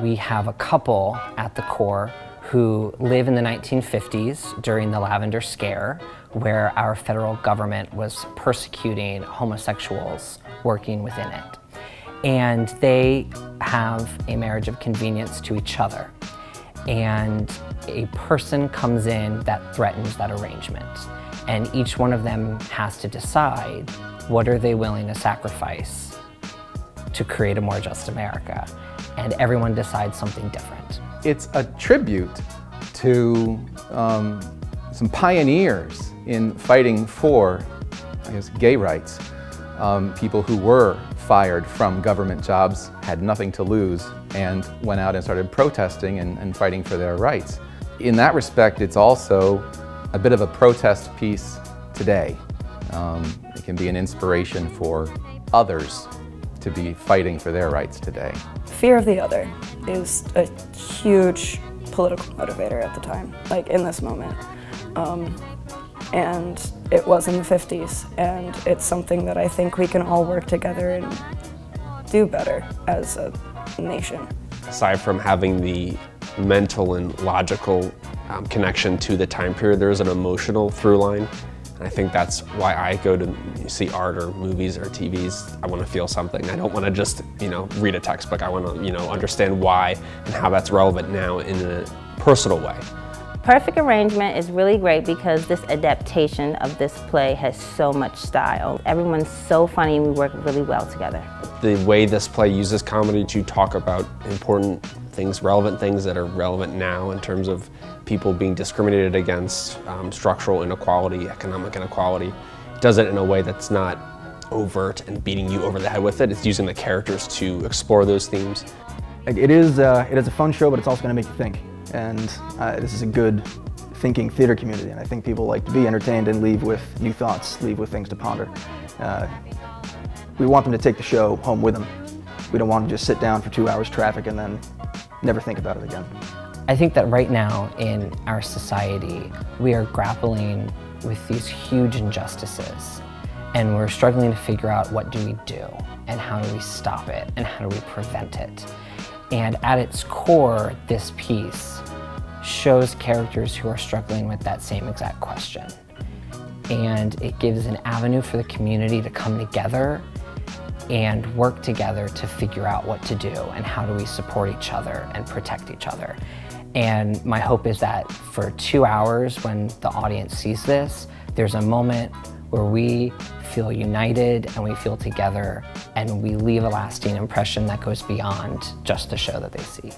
We have a couple at the core who live in the 1950s during the Lavender Scare, where our federal government was persecuting homosexuals working within it. And they have a marriage of convenience to each other. And a person comes in that threatens that arrangement. And each one of them has to decide, what are they willing to sacrifice to create a more just America? And everyone decides something different. It's a tribute to some pioneers in fighting for, I guess, gay rights. People who were fired from government jobs, had nothing to lose, and went out and started protesting and fighting for their rights. In that respect, it's also a bit of a protest piece today. It can be an inspiration for others to be fighting for their rights today. Fear of the other is a huge political motivator at the time, like in this moment. And it was in the 50s, and it's something that I think we can all work together and do better as a nation. Aside from having the mental and logical connection to the time period, there is an emotional through line. And I think that's why I go to see art or movies or TVs. I want to feel something. I don't want to just, read a textbook. I want to, understand why and how that's relevant now in a personal way. Perfect Arrangement is really great because this adaptation of this play has so much style. Everyone's so funny and we work really well together. The way this play uses comedy to talk about important things, relevant things that are relevant now in terms of people being discriminated against, structural inequality, economic inequality, does it in a way that's not overt and beating you over the head with it. It's using the characters to explore those themes. It is a fun show, but it's also going to make you think. And this is a good thinking theater community, and I think people like to be entertained and leave with new thoughts, leave with things to ponder. We want them to take the show home with them. We don't want them to just sit down for 2 hours traffic and then never think about it again. I think that right now in our society, we are grappling with these huge injustices, and we're struggling to figure out, what do we do, and how do we stop it, and how do we prevent it? And at its core, this piece shows characters who are struggling with that same exact question. And it gives an avenue for the community to come together and work together to figure out what to do and how do we support each other and protect each other. And my hope is that for 2 hours, when the audience sees this, there's a moment where we feel united and we feel together and we leave a lasting impression that goes beyond just the show that they see.